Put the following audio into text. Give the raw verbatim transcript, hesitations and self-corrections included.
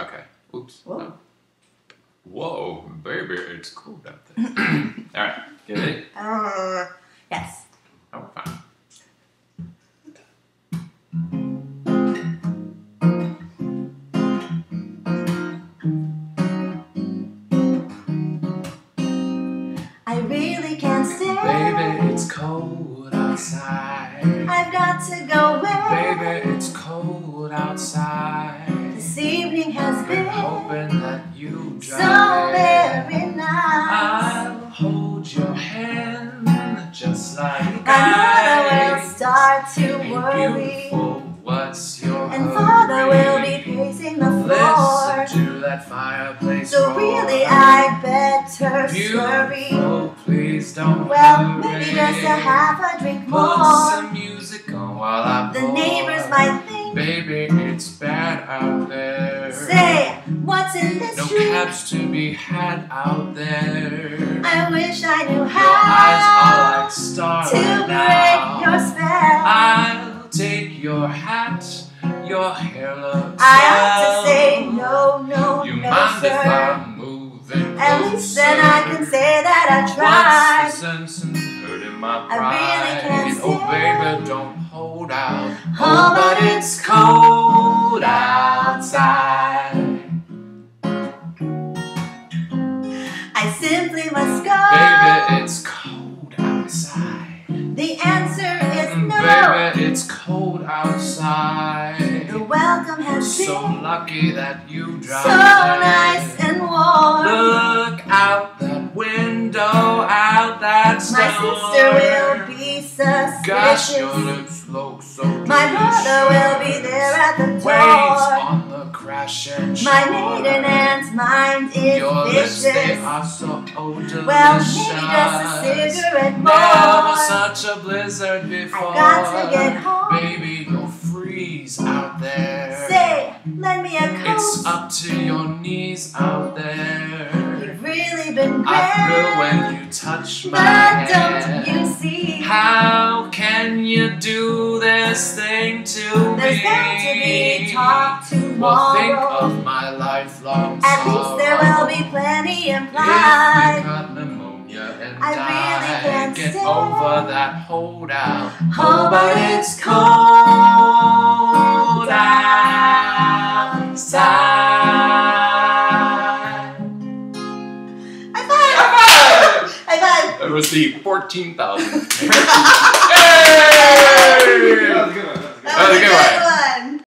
Okay. Oops. Whoa. No. Whoa, baby, it's cold out there. All right, get it? Uh, yes. Oh, fine. I really can't stay. Baby, it's cold outside. I've got to go away. Baby, it's cold outside. This evening has been hoping that you drive so very nice. I'll hold your hand just like I. And Father will start to worry. Beautiful, what's your and Father will be pacing the floor. Listen to that fireplace. So roar. Really, I better hurry. Please don't. Well, hurry. Maybe just a half a drink more. Put some music on while I pour. The neighbors might think. Baby, it's bad out there. Say, what's in this no street? No caps to be had out there. I wish I knew how. Your eyes are like stars to now. Break your spell. I'll take your hat, your hair looks I have to say no, no, you no, mind sir. If I'm moving at closer. Least then I can say that I tried. What's the sense in hurting my pride? I really can't. Oh, baby, don't hold out. Oh, but it's cold outside. I simply must go. Baby, it's cold outside. The answer is no. Baby, it's cold outside. The welcome has been so lucky that you drive. So nice and warm. Look out that window, out that storm. My sister will be suspicious. Gosh, your lips look so delicious. My brother will be there at the door. Waves on the crashing shore. My maiden aunt's mind is your vicious. Your lips, they are so delicious. Well, maybe just a cigarette more. Never such a blizzard before. I got to get home. Baby, you'll freeze out there. Say, lend me a coat. It's up to your knees out there. You've really been great. I flew when you touched my hand. But don't you see? How can you do this thing to There's me? There's bound to be talk tomorrow. Well, think of my lifelong sorrow. At least there will be plenty implied. If you got pneumonia and I die, really can't get stay. Over that hold out. Oh, but it's cold outside. I thought I thought it was the fourteen thousand. Hey! That was a good one. That was a good one.